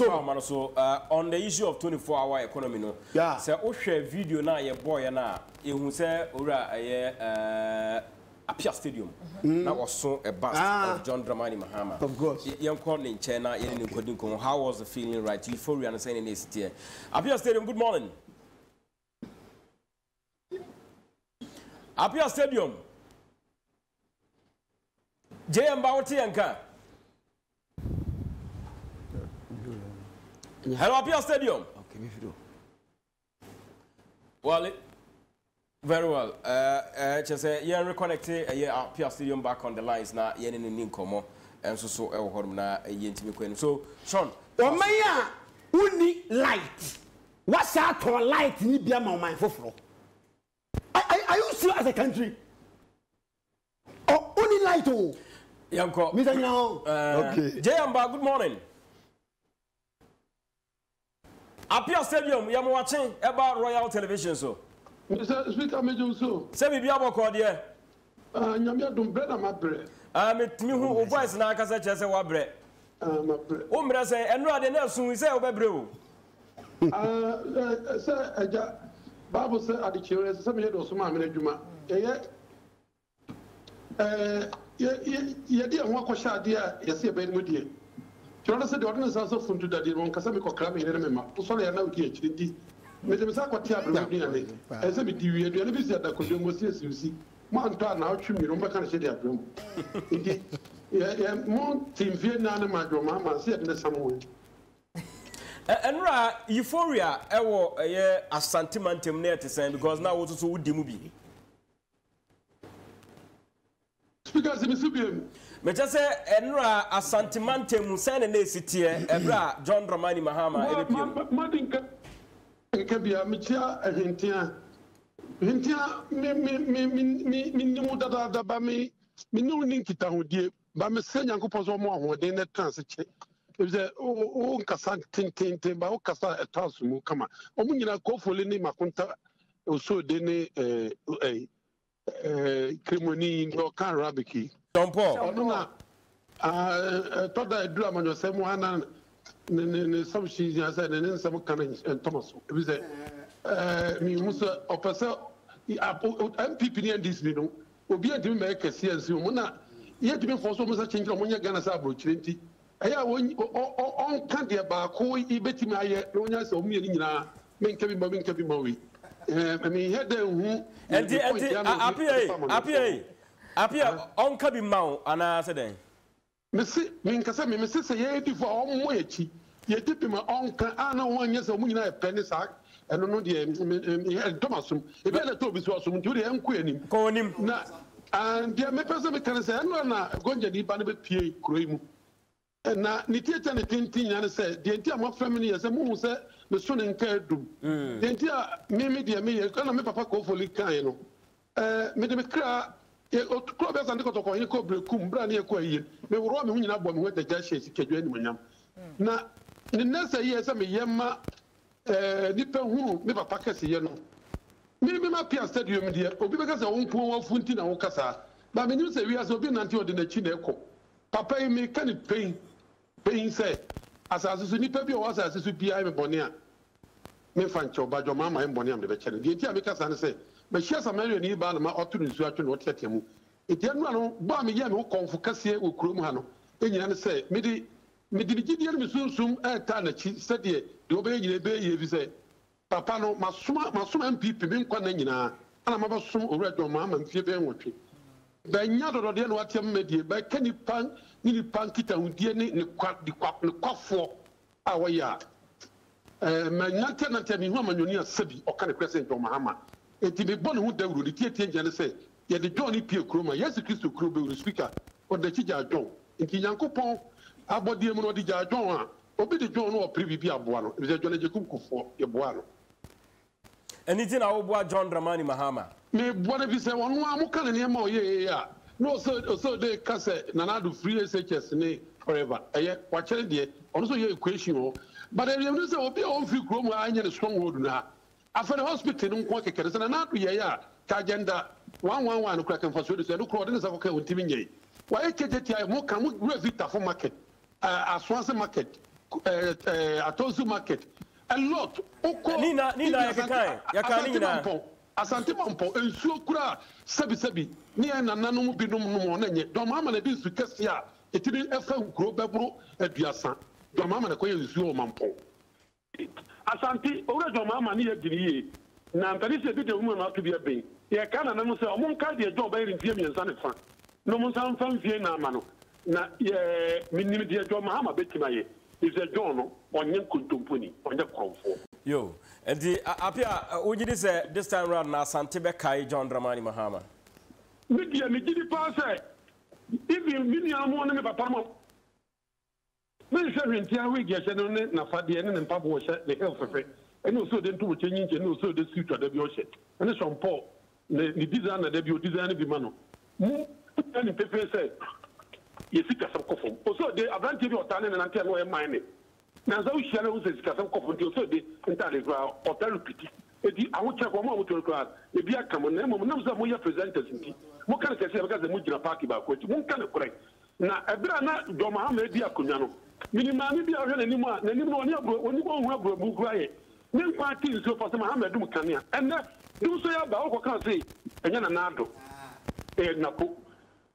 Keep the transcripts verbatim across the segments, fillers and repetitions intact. So, so uh, on the issue of twenty-four hour economy, no. Yeah. So, share video now, your boy, and now, you say, Ura, a Appiah Stadium. That was so a bust of John Dramani Mahama. Of course. Young Corn in China, how was the feeling, right? Euphoria and saying this year. Appiah Stadium, good morning. Appiah Stadium. J M Bauti and Ka. Hello, Appiah Stadium. Okay, we do. Well, very well. Uh, uh, just uh, yeah, reconnected. Uh, yeah, Appiah Stadium back on the lines now. Yeah, in Ninkomo, and so so our home now. Yeah, in so, Sean. Omaya, uni light. What's that for light? Ni biama omaya fofro. I I used to as a country. Oh, uni light oh. Yamko. Mister Nyao. Okay. Jayamba, good morning. Appiah Stadium, you are watching about Royal Television, so. Mister Speaker, I'm doing so. Say we be able to call here. Ah, you are doing bread, I'm bread. Ah, me, me who oversees na kasa chese wa bread. Ah, my bread. Um, bread say, and no, they never soon say over bread. Ah, say, ja, Bible say, at the children, say, me do so much, me do juma. Yeah, yeah, yeah, yeah. Di anwa kosha di ya, yasi ben mudi. Chora se dordina sanso fundu dadi ron kasa mi kokram ire me ma so le na odi akiri di me se sa kwati abro ni na le e se mi di wi edu na bi se da kodo mo se siusi ma nta na otwe mi ron ba kan se di abro ndi ya mo timvie na na ma doma ma se na samwe enra euphoria e wo ye assantimantem na etsen because now wo so wo di mu bi speaker se mi subiem. Me just say enra asantimante musane na sitie ebra John Dramani Mahama edepio madinka kabia mitia agentia agentia me me me me me no dada daba me me no ninkita hodie ba me se nyankopozo mo ahode ne transiche e ze o nkasa tintintin ba o kasa etasumu kama omunyira ko fole ni makunta oso de ne eh eh cremoni no kan rabiki Don Paul. Onuna, ah, toda edula manjo se mo ana ne ne ne sabu chizi asa ne ne sabu kanen Thomas. Ebize, eh, mi musa opasa M P P ni ndisini no. Obi antimi me kesi ansi mo na ye timi foso musa chenji mo nya Ghana sa abrochirenti. Eya won on kan de ba ko ibetimi aye no nya se o mi ni nyina menka bi ma menka bi ma wi. Eh, mi hede hu. Enti enti Appiah, Appiah. Appiah, on can be mount, and I said, then. Missy, Minkasa, Missus, say, eighty for all moiety. You tip him on can, I know one year's a winner at Pennisack, and no, dear Thomasum. If better told me so, to the M. Queen, calling him. And dear, my person can say, I'm not going to be Banabet P. Cream. And now, Nitia and the Tintin, and I said, the entire family as a moon, sir, the son and care do. The entire Mimi, dear me, I can't make Papa call for Licano. Eh, Madame Cra. Club as an economic in Cobrecum, Brandy, we were all winning up with the dashes. Now, the next year, some Yama Nipper who never packets Yano. Maybe my peer said you, dear, or because our own poor Funtin and Ocasa. But when you say we are so being until the Chineco, Papa may can it pain, pain say, as as a nipper was as a P I Bonia. Mefancho, by your mamma and Bonia, the Channel. The Tiamicas and say, but she has a million new Balma or two to not let him. It then ran Bamian who come for Cassia or Crumano. And you say, Midi Midian soon soon at Tanachi said, the obey the bay, you say, Papano, Masuma, Masuma and Pipi, Minquanina, and I'm about some red or mamma and Fibre Watry. By Yador, then what you made by Kenny Pan, Nini Pankita, who dear the quack, the quack, the quack for our yard. My Natan and Tammy Woman, you near Sebi or Canna Crescent or Mahama. It is born who they will take and say, Yet the Johnny P. Kroma, yes, the Christo Krubu speaker, or the Chija John, and Kinyankopon, Abodiamo di Jajon, or be the John or Privia Buano, is a Johnny Jacuco for your Buano. And it's in our boy John Dramani Mahama. May one of you say, one more can any more, yeah, no, so so they can say, Nanadu free such as nay forever. I watch it, also your equation, but I remember there will be all few Kroma and a stronghold now. After the hospital, don't walk a carriage and not be a Kagenda one one one crack and for sure. The crowd is okay with Timmy. Why can't I more come with Vita for market? As once a market, uh, uh, Atozu market. A lot. Oko, nina nina yakakae. Yakani nina. Asante mampo ensuo kura sebi sebi ni nananom binum no na nye do mama na bi su kase a etini efa nkro bebro aduasa do mama na koye ensuo mampo asante ora do mama ni yedini na mpani se bi de mu na atubia ben ye kana na no se omun ka de do ba irin tie miensa ne fa no mun san fan fie na ama no na ye minnim de do mama betima ye is a dono onyen kontomponi onye konfo yo. And the Appiah, would you this time round now, Santebe Kai, John Dramani Mahama? Media, Midi Passa, even Minia Monument of Pamo. Minister in Tiawi, yes, and Nafadian and Pabo set the health of it, and also then to change and also the suit of the Bioset. And it's from Paul, the designer, the designer, the man. Move and the paper said, you see, Casacofo. Also, the advantage of talent and anti mining. Now, those shadows is Casam Cofondio, so the entire hotel pity. If I would check one more to class, if you are coming, no one of presenters. What can I say about the Mujina Party about which one can correct? Now, Abrana Doma Media Cunano. Minimum, we are any more, any more, only one who will move away. No party is so for some Mohammed Dukania. And do say about what can say, and then another. Napo.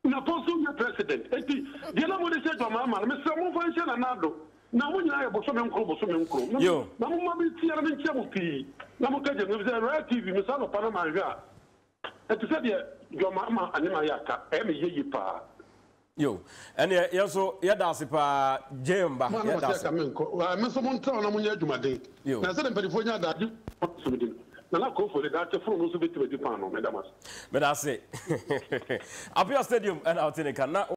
Napo, so president. The other one said to Mamma, Mister Mofansian Anado. Now when I have some crop, some crop, yo, Mamma, Tiaran Chabuki, Namuka, T V, Missano Panamaga, and to say your mamma and Mayaka, Emmy Yipa. Yo, and also Yadasipa, Jemba, Yadas, I miss someone town on Yadumadate. You, I said in California that you want to do. Now go for the doctor from Mosubit to a Japan, Madame. But I say, Appiah Stadium and out in a canal.